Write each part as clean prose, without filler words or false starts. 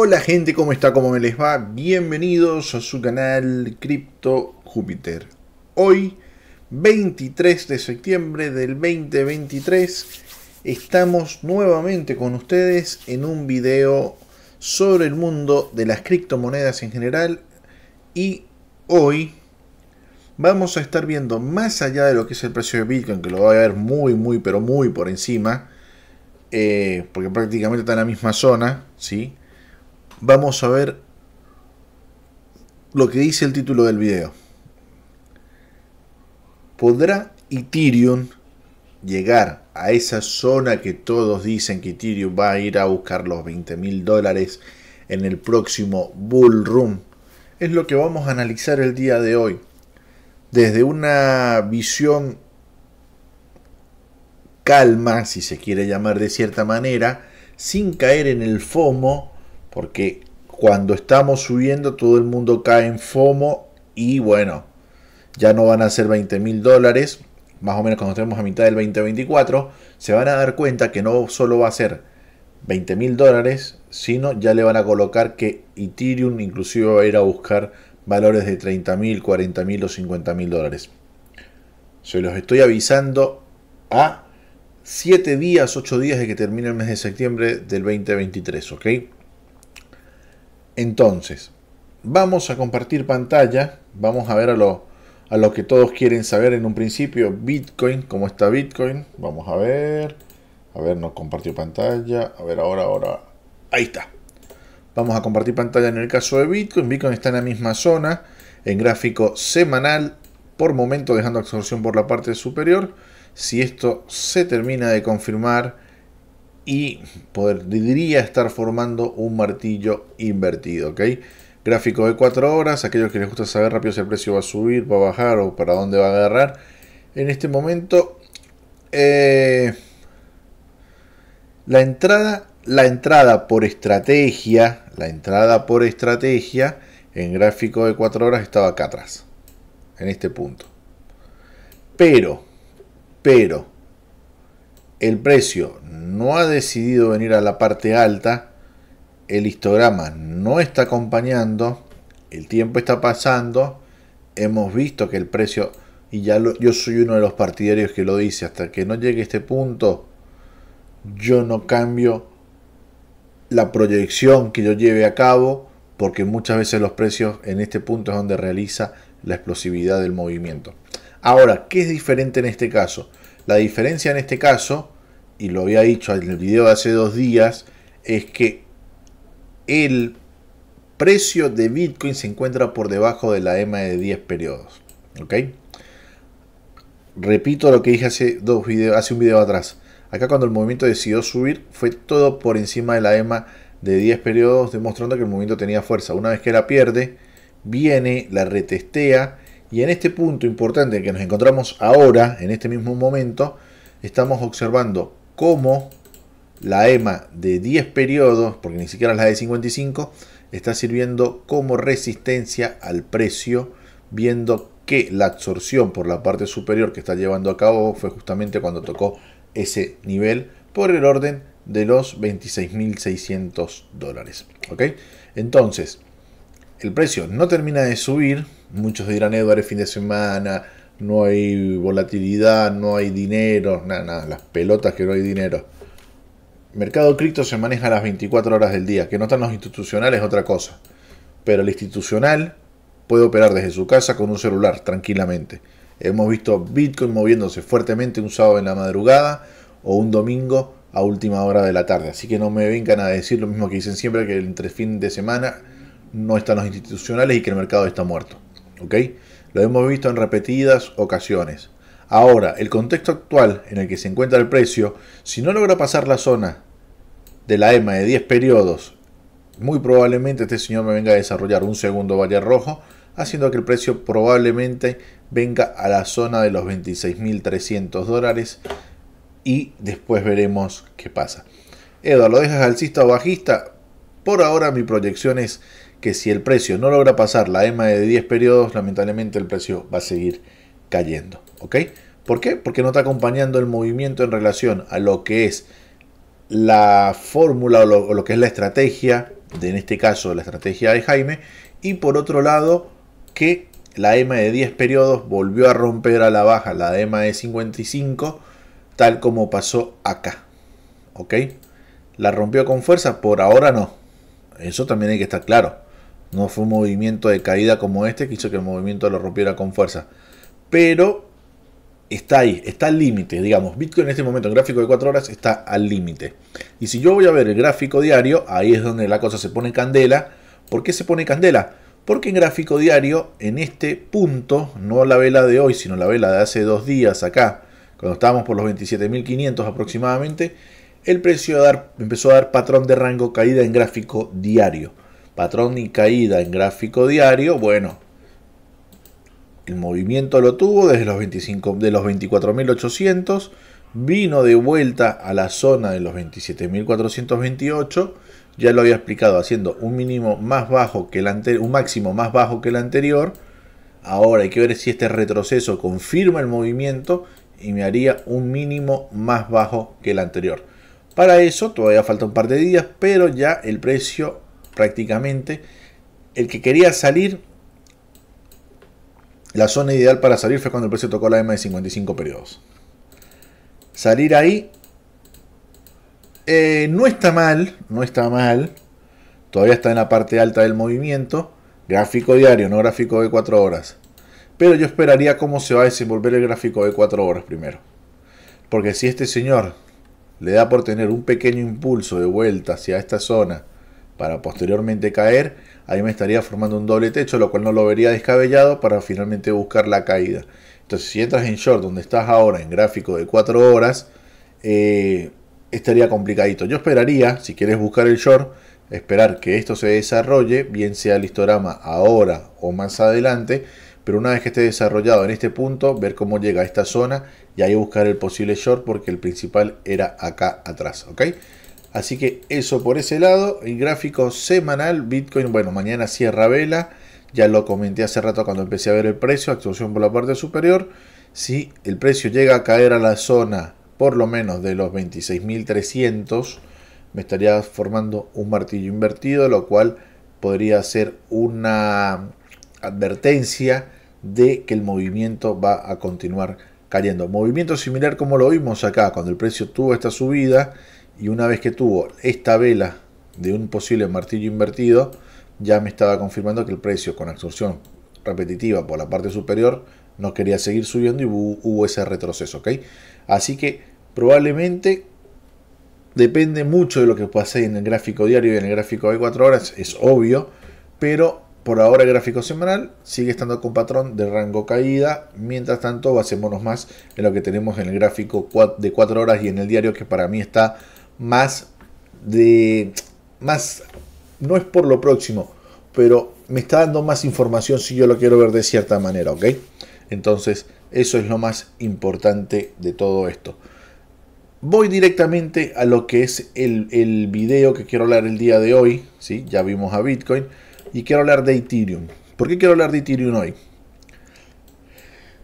Hola gente, ¿cómo está? ¿Cómo me les va? Bienvenidos a su canal Crypto Júpiter. Hoy, 23 de septiembre del 2023, estamos nuevamente con ustedes en un video sobre el mundo de las criptomonedas en general. Y hoy vamos a estar viendo, más allá de lo que es el precio de Bitcoin, que lo va a ver muy por encima, porque prácticamente está en la misma zona, ¿sí? Vamos a ver lo que dice el título del video. ¿Podrá Ethereum llegar a esa zona que todos dicen que Ethereum va a ir a buscar los $20.000 en el próximo Bull Run? Es lo que vamos a analizar el día de hoy. Desde una visión calma, si se quiere llamar de cierta manera, sin caer en el FOMO, porque cuando estamos subiendo todo el mundo cae en FOMO y bueno, ya no van a ser $20.000, más o menos cuando estemos a mitad del 2024, se van a dar cuenta que no solo va a ser $20.000, sino ya le van a colocar que Ethereum inclusive va a ir a buscar valores de $30.000, $40.000 o $50.000. Se los estoy avisando a 7 días, 8 días de que termine el mes de septiembre del 2023, ¿ok? Entonces, vamos a compartir pantalla, vamos a ver a lo que todos quieren saber en un principio, Bitcoin, ¿cómo está Bitcoin? Vamos a ver, no compartió pantalla, a ver, ahora, ahí está. Vamos a compartir pantalla en el caso de Bitcoin. Bitcoin está en la misma zona, en gráfico semanal, por momento dejando absorción por la parte superior. Si esto se termina de confirmar y podría estar formando un martillo invertido, ¿ok? Gráfico de 4 horas, aquellos que les gusta saber rápido si el precio va a subir, va a bajar o para dónde va a agarrar. En este momento, la entrada por estrategia en gráfico de 4 horas estaba acá atrás, en este punto. Pero el precio no ha decidido venir a la parte alta, el histograma no está acompañando, el tiempo está pasando, hemos visto que el precio, y ya yo soy uno de los partidarios que lo dice, hasta que no llegue a este punto, yo no cambio la proyección que yo lleve a cabo, porque muchas veces los precios en este punto es donde realiza la explosividad del movimiento. Ahora, ¿qué es diferente en este caso? La diferencia en este caso, y lo había dicho en el video de hace 2 días, es que el precio de Bitcoin se encuentra por debajo de la EMA de 10 periodos. ¿Ok? Repito lo que dije hace un video atrás. Acá cuando el movimiento decidió subir fue todo por encima de la EMA de 10 periodos, demostrando que el movimiento tenía fuerza. Una vez que la pierde, viene, la retestea, y en este punto importante en que nos encontramos ahora, en este mismo momento, estamos observando cómo la EMA de 10 periodos, porque ni siquiera es la de 55, está sirviendo como resistencia al precio, viendo que la absorción por la parte superior que está llevando a cabo fue justamente cuando tocó ese nivel por el orden de los $26.600, ¿ok? Entonces, el precio no termina de subir. Muchos dirán, Eduardo, es fin de semana, no hay volatilidad, no hay dinero, nada, las pelotas que no hay dinero. Mercado cripto se maneja a las 24 horas del día, que no están los institucionales es otra cosa. Pero el institucional puede operar desde su casa con un celular tranquilamente. Hemos visto Bitcoin moviéndose fuertemente un sábado en la madrugada o un domingo a última hora de la tarde. Así que no me vengan a decir lo mismo que dicen siempre, que entre fin de semana no están los institucionales y que el mercado está muerto. ¿Ok? Lo hemos visto en repetidas ocasiones. Ahora, el contexto actual en el que se encuentra el precio, si no logra pasar la zona de la EMA de 10 periodos, muy probablemente este señor me venga a desarrollar un segundo valle rojo, haciendo que el precio probablemente venga a la zona de los $26.300 y después veremos qué pasa. Eduardo, ¿lo dejas alcista o bajista? Por ahora mi proyección es que si el precio no logra pasar la EMA de 10 periodos, lamentablemente el precio va a seguir cayendo. ¿Ok? ¿Por qué? Porque no está acompañando el movimiento en relación a lo que es la fórmula o lo que es la estrategia, de, en este caso la estrategia de Jaime, y por otro lado que la EMA de 10 periodos volvió a romper a la baja la EMA de 55, tal como pasó acá, ¿ok? La rompió con fuerza, por ahora no, eso también hay que estar claro, no fue un movimiento de caída como este que hizo que el movimiento lo rompiera con fuerza, pero está ahí, está al límite, digamos. Bitcoin en este momento en gráfico de 4 horas está al límite. Y si yo voy a ver el gráfico diario, ahí es donde la cosa se pone candela. ¿Por qué se pone candela? Porque en gráfico diario, en este punto, no la vela de hoy, sino la vela de hace 2 días acá, cuando estábamos por los 27.500 aproximadamente, el precio empezó a dar patrón de rango caída en gráfico diario. Patrón y caída en gráfico diario, bueno, el movimiento lo tuvo desde los 24.800, vino de vuelta a la zona de los 27.428, ya lo había explicado, haciendo un mínimo más bajo que el anterior, un máximo más bajo que el anterior. Ahora hay que ver si este retroceso confirma el movimiento y me haría un mínimo más bajo que el anterior. Para eso todavía falta un par de días, pero ya el precio prácticamente, el que quería salir, la zona ideal para salir fue cuando el precio tocó la EMA de 55 periodos. Salir ahí no está mal, no está mal. Todavía está en la parte alta del movimiento. Gráfico diario, no gráfico de 4 horas. Pero yo esperaría cómo se va a desenvolver el gráfico de 4 horas primero. Porque si este señor le da por tener un pequeño impulso de vuelta hacia esta zona para posteriormente caer, ahí me estaría formando un doble techo, lo cual no lo vería descabellado para finalmente buscar la caída. Entonces, si entras en short donde estás ahora, en gráfico de 4 horas, estaría complicadito. Yo esperaría, si quieres buscar el short, esperar que esto se desarrolle, bien sea el histograma ahora o más adelante, pero una vez que esté desarrollado en este punto, ver cómo llega a esta zona y ahí buscar el posible short, porque el principal era acá atrás, ¿ok? Así que eso por ese lado. El gráfico semanal, Bitcoin, bueno, mañana cierra vela. Ya lo comenté hace rato cuando empecé a ver el precio, actuación por la parte superior. Si el precio llega a caer a la zona por lo menos de los 26.300, me estaría formando un martillo invertido, lo cual podría ser una advertencia de que el movimiento va a continuar cayendo. Movimiento similar como lo vimos acá, cuando el precio tuvo esta subida, y una vez que tuvo esta vela de un posible martillo invertido, ya me estaba confirmando que el precio con absorción repetitiva por la parte superior no quería seguir subiendo y hubo ese retroceso, ¿ok? Así que probablemente depende mucho de lo que pase en el gráfico diario y en el gráfico de 4 horas, es obvio, pero por ahora el gráfico semanal sigue estando con patrón de rango caída. Mientras tanto, basémonos más en lo que tenemos en el gráfico de 4 horas y en el diario, que para mí está no es por lo próximo, pero me está dando más información si yo lo quiero ver de cierta manera, ¿ok? Entonces, eso es lo más importante de todo esto. Voy directamente a lo que es el video que quiero hablar el día de hoy, ¿sí? Ya vimos a Bitcoin y quiero hablar de Ethereum. ¿Por qué quiero hablar de Ethereum hoy?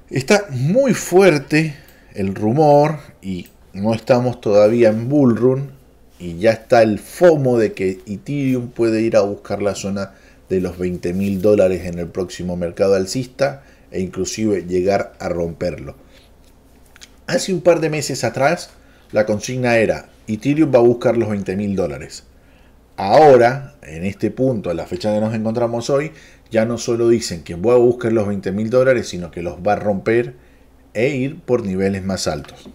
Está muy fuerte el rumor y no estamos todavía en bull run y ya está el FOMO de que Ethereum puede ir a buscar la zona de los $20.000 en el próximo mercado alcista e inclusive llegar a romperlo. Hace un par de meses atrás la consigna era: Ethereum va a buscar los $20.000. Ahora, en este punto, a la fecha que nos encontramos hoy, ya no solo dicen que va a buscar los $20.000, sino que los va a romper e ir por niveles más altos.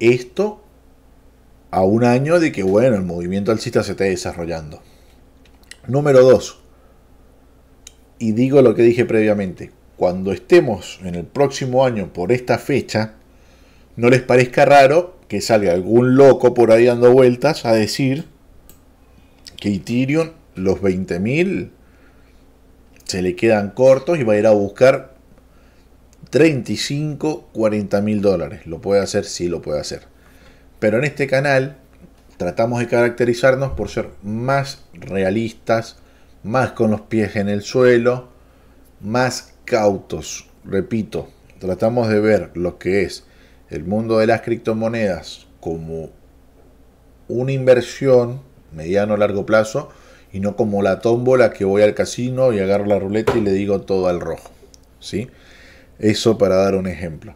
Esto a un año de que, bueno, el movimiento alcista se esté desarrollando. Número 2. Y digo lo que dije previamente. Cuando estemos en el próximo año por esta fecha, no les parezca raro que salga algún loco por ahí dando vueltas a decir que Ethereum, los 20.000, se le quedan cortos y va a ir a buscar $35.000, $40.000. Lo puede hacer, sí lo puede hacer. Pero en este canal tratamos de caracterizarnos por ser más realistas, más con los pies en el suelo, más cautos. Repito, tratamos de ver lo que es el mundo de las criptomonedas como una inversión mediano a largo plazo y no como la tómbola que voy al casino y agarro la ruleta y le digo todo al rojo, ¿sí? Eso para dar un ejemplo.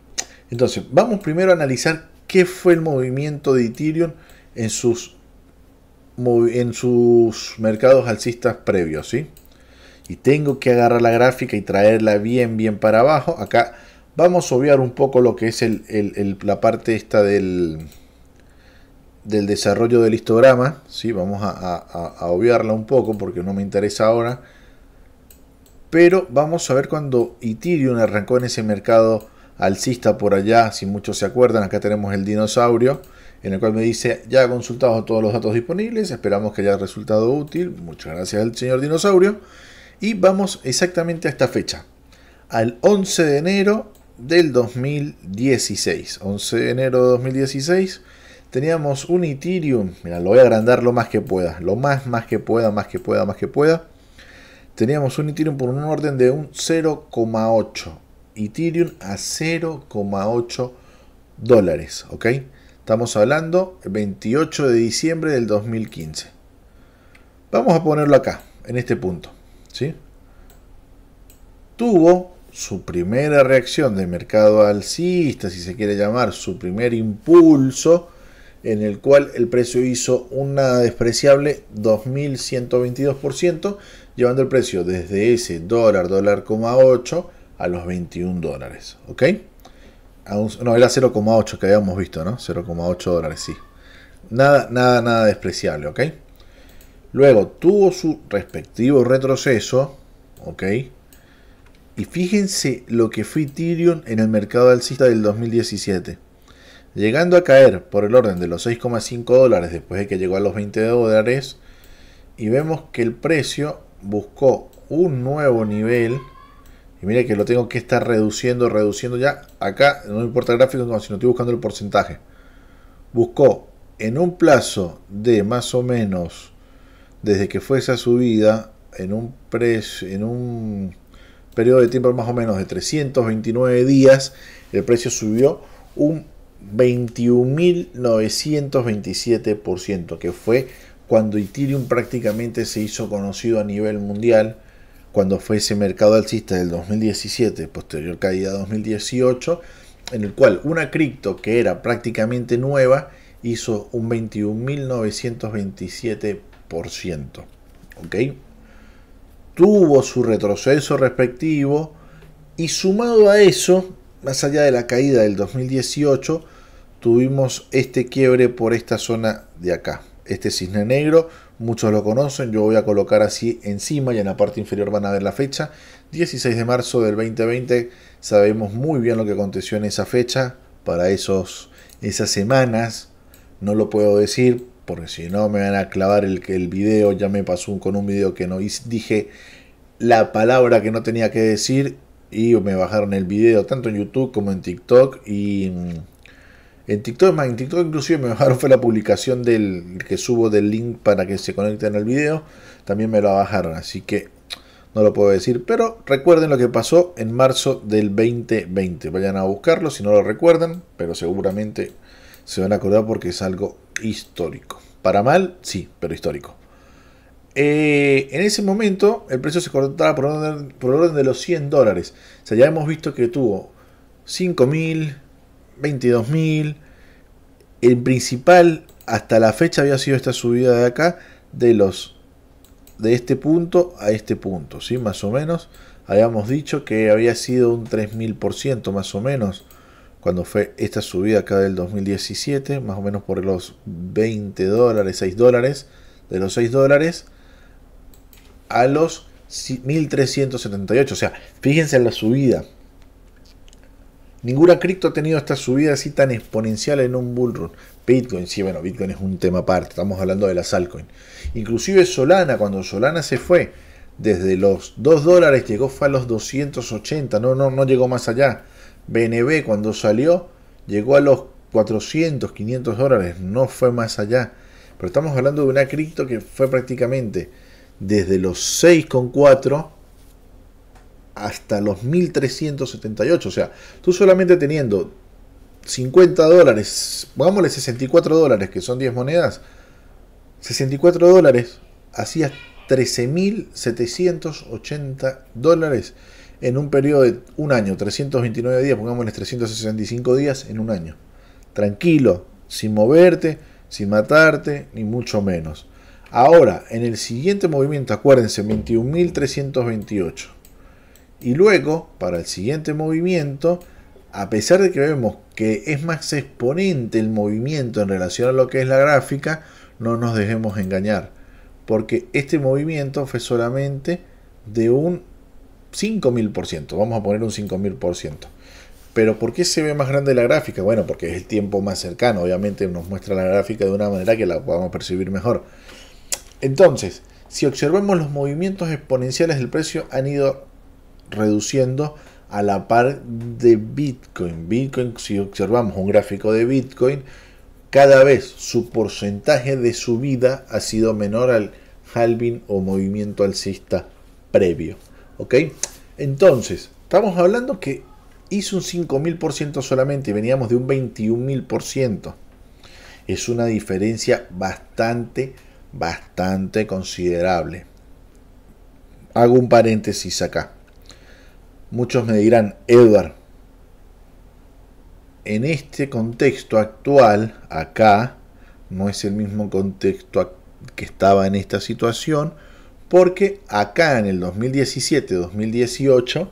Entonces, vamos primero a analizar qué fue el movimiento de Ethereum en sus mercados alcistas previos, ¿sí? Y tengo que agarrar la gráfica y traerla bien, bien para abajo. Acá vamos a obviar un poco lo que es la parte esta del desarrollo del histograma, ¿sí? Vamos a obviarla un poco porque no me interesa ahora. Pero vamos a ver cuando Ethereum arrancó en ese mercado alcista por allá, si muchos se acuerdan. Acá tenemos el dinosaurio, en el cual me dice: ya ha consultado todos los datos disponibles, esperamos que haya resultado útil. Muchas gracias al señor dinosaurio. Y vamos exactamente a esta fecha, al 11 de enero del 2016. 11 de enero de 2016 teníamos un Ethereum, mira, lo voy a agrandar lo más que pueda, lo más que pueda, más que pueda, más que pueda. Teníamos un Ethereum por un orden de un 0,8. Ethereum a 0,8 dólares, ¿ok? Estamos hablando el 28 de diciembre del 2015. Vamos a ponerlo acá, en este punto, ¿sí? Tuvo su primera reacción de mercado alcista, si se quiere llamar, su primer impulso, en el cual el precio hizo una despreciable 2.122%, llevando el precio desde ese $1,8 a los 21 dólares, ¿ok? No, era 0,8 que habíamos visto, ¿no? 0,8 dólares, sí. Nada, nada, nada despreciable, ¿ok? Luego tuvo su respectivo retroceso, ¿ok? Y fíjense lo que fue Ethereum en el mercado alcista del 2017. Llegando a caer por el orden de los 6,5 dólares después de que llegó a los 20 dólares. Y vemos que el precio buscó un nuevo nivel. Y mire que lo tengo que estar reduciendo ya. Acá no me importa el gráfico, como si no estoy buscando el porcentaje. Buscó en un plazo de más o menos, desde que fue esa subida, en un periodo de tiempo más o menos de 329 días, el precio subió un 21.927%, que fue cuando Ethereum prácticamente se hizo conocido a nivel mundial. Cuando fue ese mercado alcista del 2017, posterior caída 2018, en el cual una cripto que era prácticamente nueva hizo un 21.927%. ¿Ok? Tuvo su retroceso respectivo y sumado a eso, más allá de la caída del 2018, tuvimos este quiebre por esta zona de acá. Este cisne negro, muchos lo conocen, yo voy a colocar así encima y en la parte inferior van a ver la fecha. 16 de marzo del 2020, sabemos muy bien lo que aconteció en esa fecha, para esas semanas, no lo puedo decir, porque si no me van a clavar el video, ya me pasó con un video que no dije la palabra que no tenía que decir y me bajaron el video, tanto en YouTube como en TikTok y... En TikTok inclusive me bajaron, fue la publicación que subo del link para que se conecten al video, también me lo bajaron, así que no lo puedo decir. Pero recuerden lo que pasó en marzo del 2020, vayan a buscarlo si no lo recuerdan, pero seguramente se van a acordar porque es algo histórico. Para mal, sí, pero histórico. En ese momento el precio se cortaba por orden de los 100 dólares, o sea, ya hemos visto que tuvo 5.000, 22.000, el principal hasta la fecha había sido esta subida de acá, de este punto a este punto, ¿sí? Más o menos, habíamos dicho que había sido un 3.000% más o menos, cuando fue esta subida acá del 2017, más o menos por los 20 dólares, 6 dólares, de los 6 dólares a los 1.378, o sea, fíjense en la subida. Ninguna cripto ha tenido esta subida así tan exponencial en un bull run. Bitcoin, sí, bueno, Bitcoin es un tema aparte. Estamos hablando de las altcoins. Inclusive Solana, cuando Solana se fue desde los 2 dólares, llegó fue a los 280. No llegó más allá. BNB cuando salió, llegó a los 400, 500 dólares. No fue más allá. Pero estamos hablando de una cripto que fue prácticamente desde los 6,4 hasta los 1.378, o sea, tú solamente teniendo 50 dólares, pongámosle 64 dólares, que son 10 monedas, $64, hacías $13.780 en un periodo de un año, 329 días, pongámosles 365 días en un año. Tranquilo, sin moverte, sin matarte, ni mucho menos. Ahora, en el siguiente movimiento, acuérdense, 21.328. Y luego, para el siguiente movimiento, a pesar de que vemos que es más exponente el movimiento en relación a lo que es la gráfica, no nos dejemos engañar, porque este movimiento fue solamente de un 5.000%, vamos a poner un 5.000%. Pero ¿por qué se ve más grande la gráfica? Bueno, porque es el tiempo más cercano, obviamente nos muestra la gráfica de una manera que la podamos percibir mejor. Entonces, si observamos, los movimientos exponenciales del precio han ido reduciendo a la par de Bitcoin. Bitcoin, si observamos un gráfico de Bitcoin, cada vez su porcentaje de subida ha sido menor al halving o movimiento alcista previo. ¿Ok? Entonces, estamos hablando que hizo un 5.000% solamente y veníamos de un 21.000%. Es una diferencia bastante considerable. Hago un paréntesis acá. Muchos me dirán, Eduardo, en este contexto actual, acá, no es el mismo contexto que estaba en esta situación, porque acá en el 2017-2018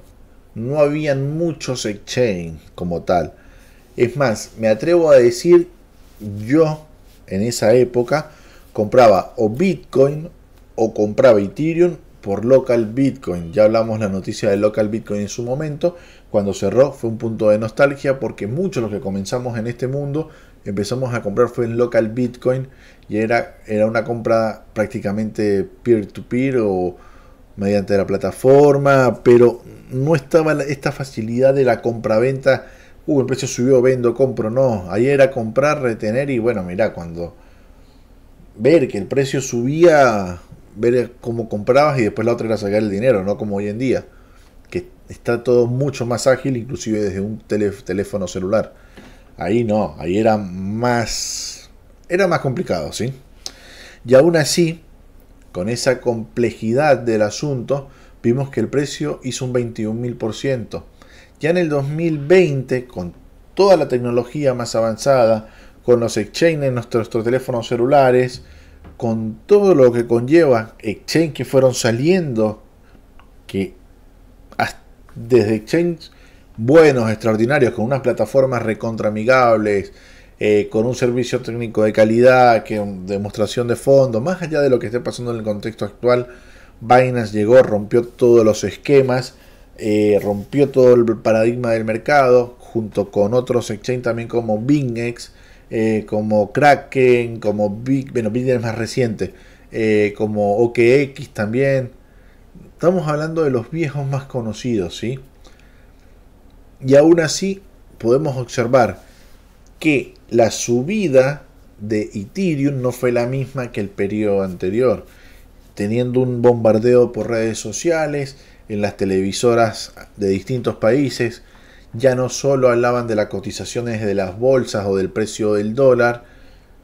no habían muchos exchanges como tal. Es más, me atrevo a decir, yo en esa época compraba o Bitcoin o compraba Ethereum por Local Bitcoin. Ya hablamos la noticia de Local Bitcoin en su momento. Cuando cerró fue un punto de nostalgia, porque muchos de los que comenzamos en este mundo empezamos a comprar fue en Local Bitcoin, y era una compra prácticamente peer-to-peer o mediante la plataforma, pero no estaba esta facilidad de la compra-venta. El precio subió, vendo, compro. No, ahí era comprar, retener, y bueno, mirá, cuando ver que el precio subía, ver cómo comprabas y después la otra era sacar el dinero, no como hoy en día, que está todo mucho más ágil, inclusive desde un teléfono celular. Ahí no, ahí era más complicado, ¿sí? Y aún así, con esa complejidad del asunto, vimos que el precio hizo un 21.000%. Ya en el 2020, con toda la tecnología más avanzada, con los exchanges en nuestros teléfonos celulares, con todo lo que conlleva exchange que fueron saliendo, que desde exchange buenos, extraordinarios, con unas plataformas recontra amigables, con un servicio técnico de calidad, que demostración de fondo, más allá de lo que esté pasando en el contexto actual, Binance llegó, rompió todos los esquemas, rompió todo el paradigma del mercado, junto con otros exchanges también como BingX, como Kraken, como Binance es más reciente, como OKX también. Estamos hablando de los viejos más conocidos, ¿sí? Y aún así podemos observar que la subida de Ethereum no fue la misma que el periodo anterior, teniendo un bombardeo por redes sociales, en las televisoras de distintos países. Ya no solo hablaban de las cotizaciones de las bolsas o del precio del dólar,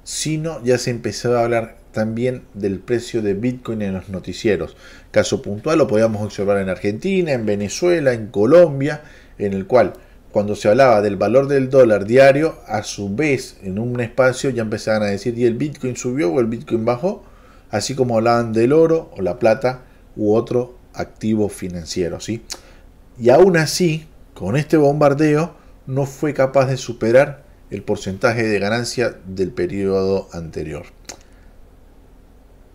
sino ya se empezaba a hablar también del precio de Bitcoin en los noticieros. Caso puntual lo podíamos observar en Argentina, en Venezuela, en Colombia, en el cual cuando se hablaba del valor del dólar diario, a su vez en un espacio ya empezaban a decir, y el Bitcoin subió o el Bitcoin bajó, así como hablaban del oro o la plata u otro activo financiero, ¿sí? Y aún así, con este bombardeo no fue capaz de superar el porcentaje de ganancia del periodo anterior.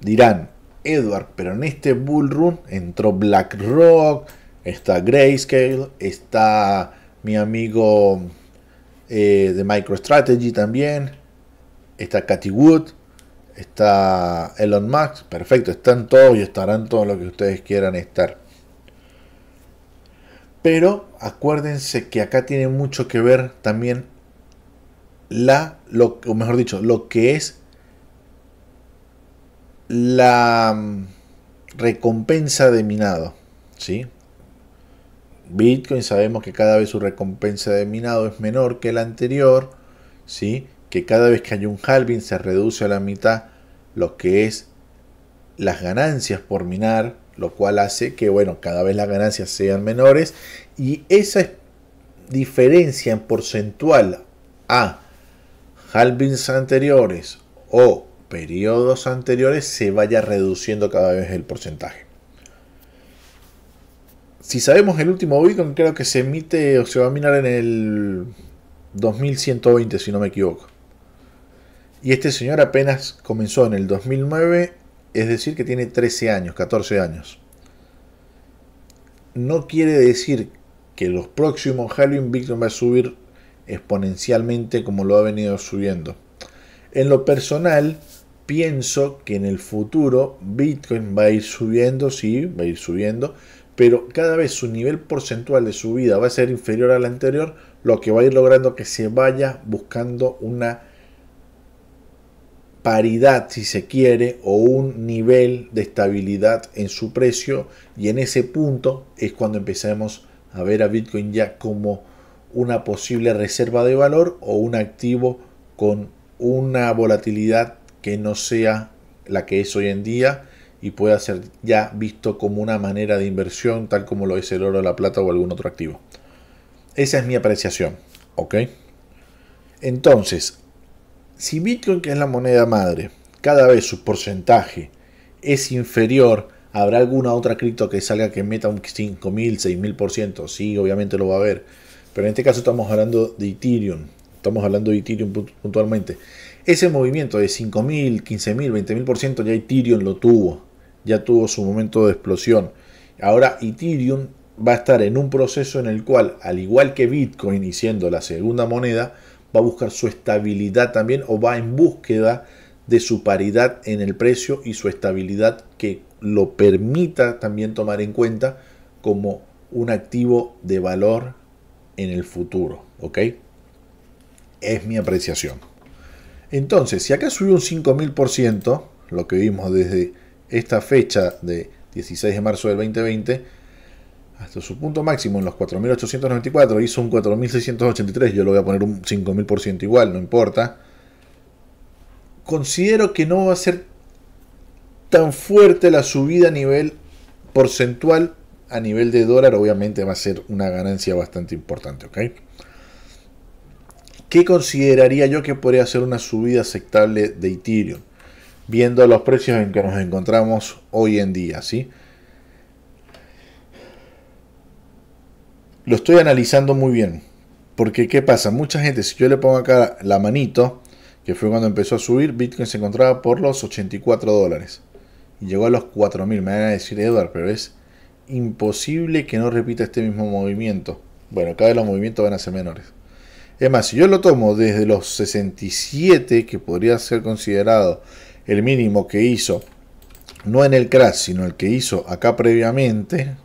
Dirán, Edward, pero en este bull run entró BlackRock, está Grayscale, está mi amigo de MicroStrategy también, está Cathie Wood, está Elon Musk. Perfecto, están todos y estarán todos los que ustedes quieran estar. Pero acuérdense que acá tiene mucho que ver también lo que es la recompensa de minado, ¿sí? Bitcoin sabemos que cada vez su recompensa de minado es menor que la anterior, ¿sí? Que cada vez que hay un halving se reduce a la mitad lo que es las ganancias por minar, lo cual hace que, bueno, cada vez las ganancias sean menores, y esa diferencia en porcentual a halvings anteriores o periodos anteriores se vaya reduciendo cada vez el porcentaje. Si sabemos, el último Bitcoin creo que se emite o se va a minar en el 2120, si no me equivoco. Y este señor apenas comenzó en el 2009, es decir que tiene 13 años, 14 años. No quiere decir que los próximos halving Bitcoin va a subir exponencialmente como lo ha venido subiendo. En lo personal, pienso que en el futuro Bitcoin va a ir subiendo, sí, va a ir subiendo, pero cada vez su nivel porcentual de subida va a ser inferior al anterior, lo que va a ir logrando que se vaya buscando una paridad, si se quiere, o un nivel de estabilidad en su precio, y en ese punto es cuando empezamos a ver a Bitcoin ya como una posible reserva de valor o un activo con una volatilidad que no sea la que es hoy en día y pueda ser ya visto como una manera de inversión, tal como lo es el oro, la plata o algún otro activo. Esa es mi apreciación, ¿ok? Entonces, si Bitcoin, que es la moneda madre, cada vez su porcentaje es inferior, habrá alguna otra cripto que salga que meta un 5.000, 6.000%. Sí, obviamente lo va a haber. Pero en este caso estamos hablando de Ethereum. Estamos hablando de Ethereum puntualmente. Ese movimiento de 5.000, 15.000, 20.000% ya Ethereum lo tuvo. Ya tuvo su momento de explosión. Ahora Ethereum va a estar en un proceso en el cual, al igual que Bitcoin, y siendo la segunda moneda, va a buscar su estabilidad también, o va en búsqueda de su paridad en el precio y su estabilidad que lo permita también tomar en cuenta como un activo de valor en el futuro, ¿ok? Es mi apreciación. Entonces, si acá subió un 5000%, lo que vimos desde esta fecha de 16 de marzo del 2020, hasta su punto máximo en los 4.894, hizo un 4.683, yo lo voy a poner un 5.000% igual, no importa. Considero que no va a ser tan fuerte la subida a nivel porcentual, a nivel de dólar, obviamente va a ser una ganancia bastante importante, ¿ok? ¿Qué consideraría yo que podría ser una subida aceptable de Ethereum? Viendo los precios en que nos encontramos hoy en día, ¿sí? Lo estoy analizando muy bien, porque ¿qué pasa? Mucha gente, si yo le pongo acá la manito, que fue cuando empezó a subir, Bitcoin se encontraba por los 84 dólares. Y llegó a los 4.000, me van a decir, Eduardo, pero es imposible que no repita este mismo movimiento. Bueno, cada vez los movimientos van a ser menores. Es más, si yo lo tomo desde los 67, que podría ser considerado el mínimo que hizo, no en el crash, sino el que hizo acá previamente,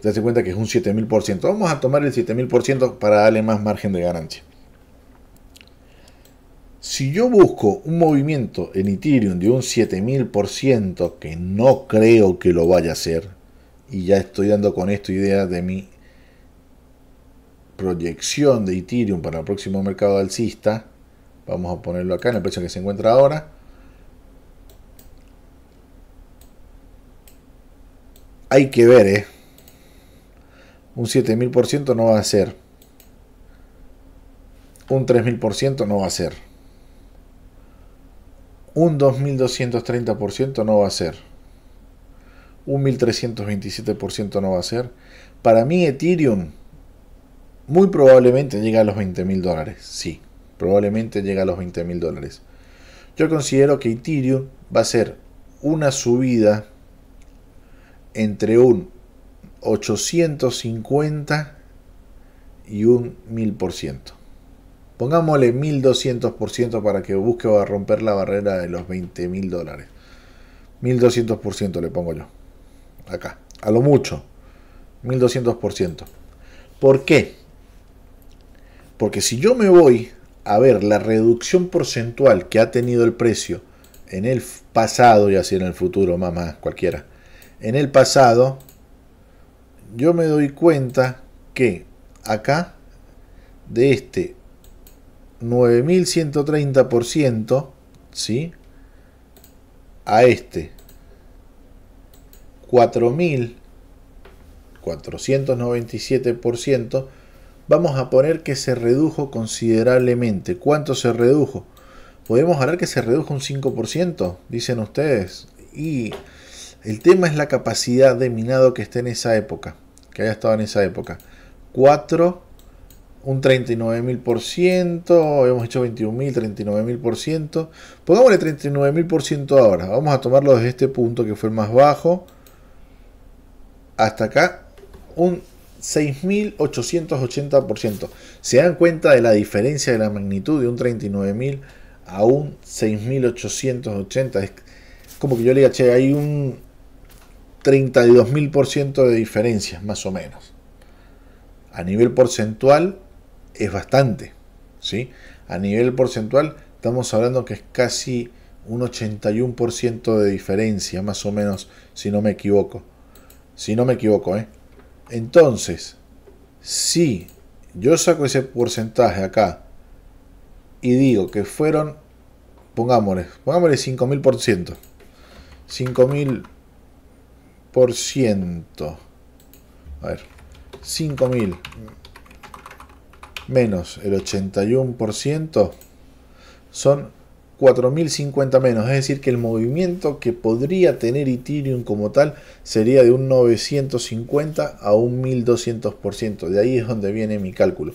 te das cuenta que es un 7.000%. Vamos a tomar el 7.000% para darle más margen de ganancia. Si yo busco un movimiento en Ethereum de un 7.000%, que no creo que lo vaya a hacer, y ya estoy dando con esto idea de mi proyección de Ethereum para el próximo mercado alcista, vamos a ponerlo acá en el precio que se encuentra ahora. Hay que ver, Un 7000% no va a ser. Un 3000% no va a ser. Un 2230% no va a ser. Un 1327% no va a ser. Para mí Ethereum muy probablemente llega a los 20.000 dólares. Sí, probablemente llega a los 20.000 dólares. Yo considero que Ethereum va a ser una subida entre un 850 y un 1000%. Pongámosle 1200% para que busque o romper la barrera de los 20.000 dólares. 1200% le pongo yo. Acá, a lo mucho. 1200%. ¿Por qué? Porque si yo me voy a ver la reducción porcentual que ha tenido el precio en el pasado, y así en el futuro, más cualquiera. En el pasado, yo me doy cuenta que acá de este 9130%, ¿sí? a este 4.497%, vamos a poner que se redujo considerablemente. ¿Cuánto se redujo? Podemos hablar que se redujo un 5%, dicen ustedes. Y el tema es la capacidad de minado que esté en esa época, que haya estado en esa época. 4, un 39.000%, hemos hecho 21.000, 39.000%. Pongámosle 39.000% ahora. Vamos a tomarlo desde este punto que fue el más bajo hasta acá, un 6.880%. ¿Se dan cuenta de la diferencia de la magnitud de un 39.000 a un 6.880? Es como que yo le diga, che, hay un 32.000% de diferencia, más o menos. A nivel porcentual es bastante, ¿sí? A nivel porcentual estamos hablando que es casi un 81% de diferencia, más o menos, si no me equivoco. Si no me equivoco, ¿eh? Entonces, si yo saco ese porcentaje acá y digo que fueron, pongámosle 5.000%. 5.000%. A ver, 5.000 menos el 81% son 4.050 menos, es decir que el movimiento que podría tener Ethereum como tal sería de un 950 a un 1.200%, de ahí es donde viene mi cálculo.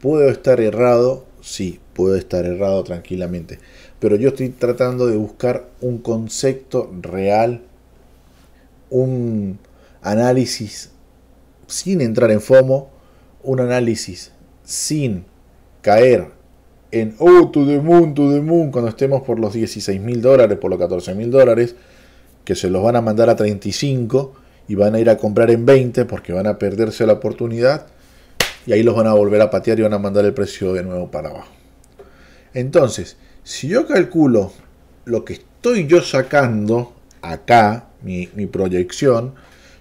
¿Puedo estar errado? Sí, puedo estar errado tranquilamente, pero yo estoy tratando de buscar un concepto real, un análisis sin entrar en FOMO, un análisis sin caer en oh, to the moon, cuando estemos por los 16.000 dólares, por los 14.000 dólares, que se los van a mandar a 35 y van a ir a comprar en 20 porque van a perderse la oportunidad y ahí los van a volver a patear y van a mandar el precio de nuevo para abajo. Entonces, si yo calculo lo que estoy yo sacando acá, mi proyección,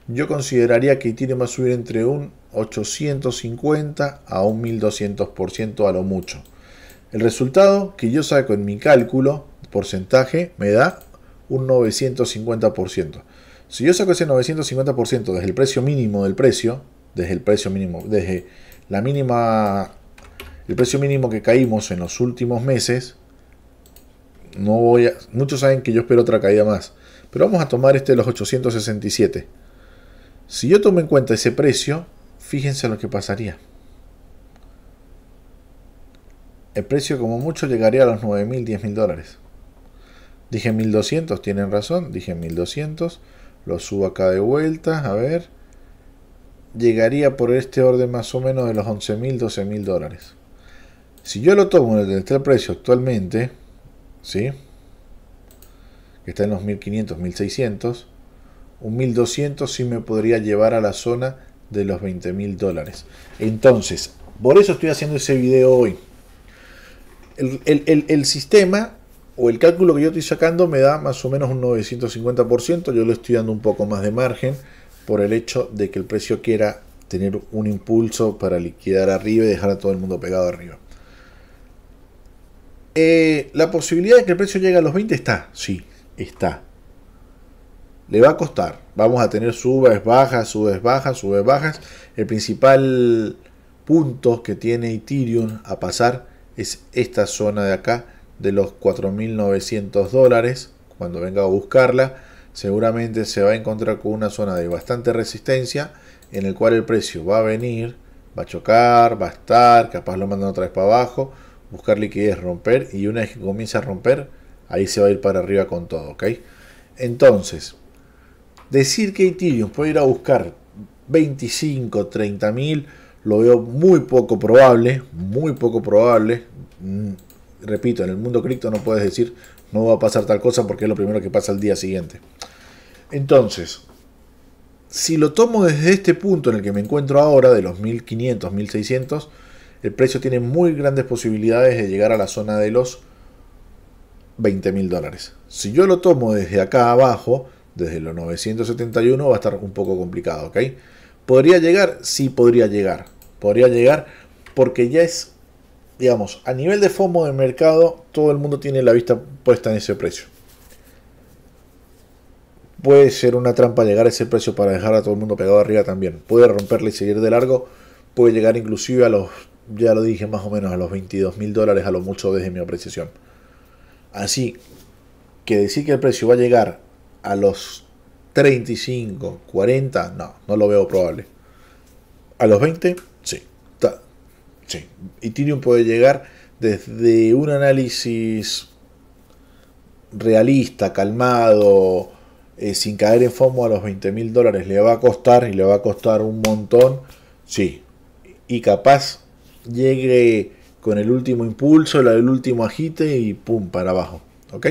yo consideraría que Ethereum va a subir entre un 850 a un 1.200% a lo mucho. El resultado que yo saco en mi cálculo, porcentaje, me da un 950%. Si yo saco ese 950% desde el precio mínimo del precio, desde la mínima, el precio mínimo que caímos en los últimos meses, no voy a, muchos saben que yo espero otra caída más, pero vamos a tomar este de los 867. Si yo tomo en cuenta ese precio, fíjense lo que pasaría. El precio como mucho llegaría a los 9.000, 10.000 dólares. Dije 1.200, tienen razón, dije 1.200. Lo subo acá de vuelta, a ver. Llegaría por este orden más o menos de los 11.000, 12.000 dólares. Si yo lo tomo donde está el precio actualmente, ¿sí? Que está en los 1.500, 1.600. Un 1.200 sí me podría llevar a la zona de los 20.000 dólares. Entonces, por eso estoy haciendo ese video hoy. El sistema o el cálculo que yo estoy sacando me da más o menos un 950%. Yo le estoy dando un poco más de margen por el hecho de que el precio quiera tener un impulso para liquidar arriba y dejar a todo el mundo pegado arriba. La posibilidad de que el precio llegue a los 20 está, sí, está. Le va a costar. Vamos a tener subas, bajas, subes, bajas, subes, bajas. El principal punto que tiene Ethereum a pasar es esta zona de acá de los 4.900 dólares. Cuando venga a buscarla, seguramente se va a encontrar con una zona de bastante resistencia en el cual el precio va a venir, va a chocar, va a estar, capaz lo mandan otra vez para abajo, buscar liquidez, romper, y una vez que comienza a romper, ahí se va a ir para arriba con todo, ¿ok? Entonces, decir que Ethereum puede ir a buscar 25, 30 mil, lo veo muy poco probable, muy poco probable. Repito, en el mundo cripto no puedes decir no va a pasar tal cosa porque es lo primero que pasa al día siguiente. Entonces, si lo tomo desde este punto en el que me encuentro ahora, de los 1500, 1600, el precio tiene muy grandes posibilidades de llegar a la zona de los 20.000 dólares. Si yo lo tomo desde acá abajo, desde los 971, va a estar un poco complicado, ¿ok? ¿Podría llegar? Sí, podría llegar. Podría llegar porque ya es, digamos, a nivel de FOMO de mercado, todo el mundo tiene la vista puesta en ese precio. puede ser una trampa llegar a ese precio para dejar a todo el mundo pegado arriba también. Puede romperla y seguir de largo. Puede llegar inclusive a los, ya lo dije más o menos, a los $22.000 a lo mucho desde mi apreciación. Así que decir que el precio va a llegar a los 35, 40, no lo veo probable. A los 20, sí. Sí. Ethereum puede llegar desde un análisis realista, calmado, sin caer en FOMO, a los $20.000. Le va a costar, y le va a costar un montón, sí. Y capaz llegue con el último impulso, el último agite y pum, para abajo. ¿Ok?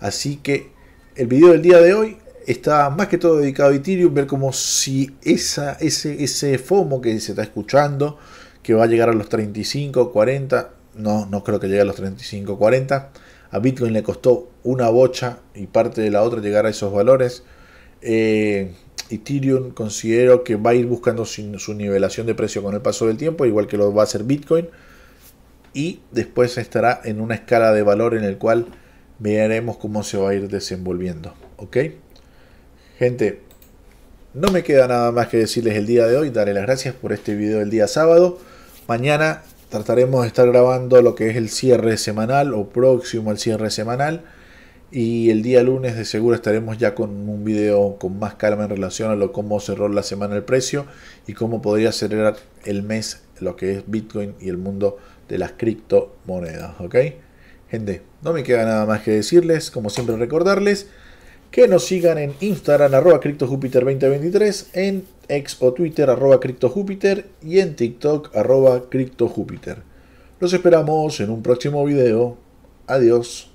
Así que el video del día de hoy está más que todo dedicado a Ethereum, ver como si ese FOMO que se está escuchando, que va a llegar a los 35, 40, no creo que llegue a los 35, 40. A Bitcoin le costó una bocha y parte de la otra llegar a esos valores. Ethereum considero que va a ir buscando su nivelación de precio con el paso del tiempo, igual que lo va a hacer Bitcoin. Y después estará en una escala de valor en el cual veremos cómo se va a ir desenvolviendo. ¿Ok? Gente, no me queda nada más que decirles el día de hoy. Daré las gracias por este video el día sábado. Mañana trataremos de estar grabando lo que es el cierre semanal o próximo al cierre semanal. Y el día lunes de seguro estaremos ya con un video con más calma en relación a cómo cerró la semana el precio y cómo podría cerrar el mes lo que es Bitcoin y el mundo de las criptomonedas. ¿Ok? Gente, no me queda nada más que decirles. Como siempre, recordarles que nos sigan en Instagram, @CryptoJúpiter2023, en X o Twitter, @CryptoJúpiter, y en TikTok, @CryptoJúpiter. Los esperamos en un próximo video. Adiós.